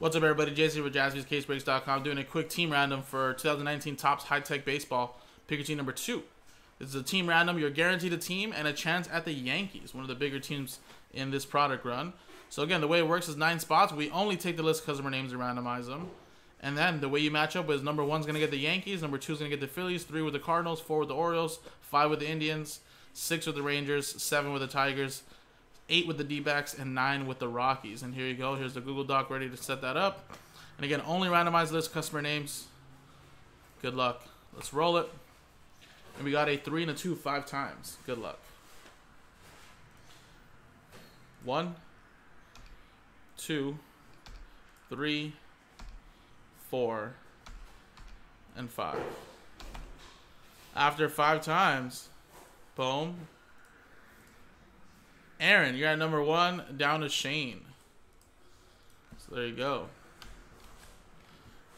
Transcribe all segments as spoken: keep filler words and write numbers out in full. What's up, everybody? Jason with Jaspys Case Breaks dot com doing a quick team random for two thousand nineteen Topps High Tech Baseball Pikachu number two. This is a team random. You're guaranteed a team and a chance at the Yankees, one of the bigger teams in this product run. So again, the way it works is nine spots. We only take the list of customer names and randomize them. And then the way you match up is number one's going to get the Yankees, number two's going to get the Phillies, three with the Cardinals, four with the Orioles, five with the Indians, six with the Rangers, seven with the Tigers, eight with the D-backs, and nine with the Rockies. And here you go. Here's the Google Doc ready to set that up. And again, only randomized list customer names. Good luck. Let's roll it. And we got a three and a two five times. Good luck. One, two, three, four, and five. After five times, boom. Aaron, you're at number one, down to Shane. So there you go.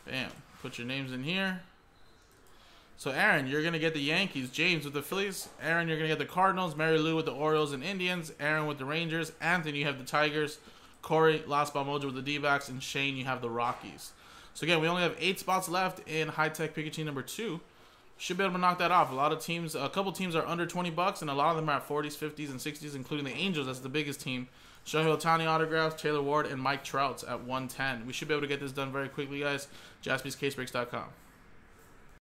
Bam. Put your names in here. So Aaron, you're going to get the Yankees. James with the Phillies. Aaron, you're going to get the Cardinals. Mary Lou with the Orioles and Indians. Aaron with the Rangers. Anthony, you have the Tigers. Corey, Last Ball Mojo with the D-backs. And Shane, you have the Rockies. So again, we only have eight spots left in High Tech Pikachu number two. Should be able to knock that off. A lot of teams, a couple teams are under twenty bucks, and a lot of them are at forties, fifties, and sixties, including the Angels. That's the biggest team. Shohei Ohtani autographs, Taylor Ward, and Mike Trout's at one ten. We should be able to get this done very quickly, guys. Jaspys Case Breaks dot com.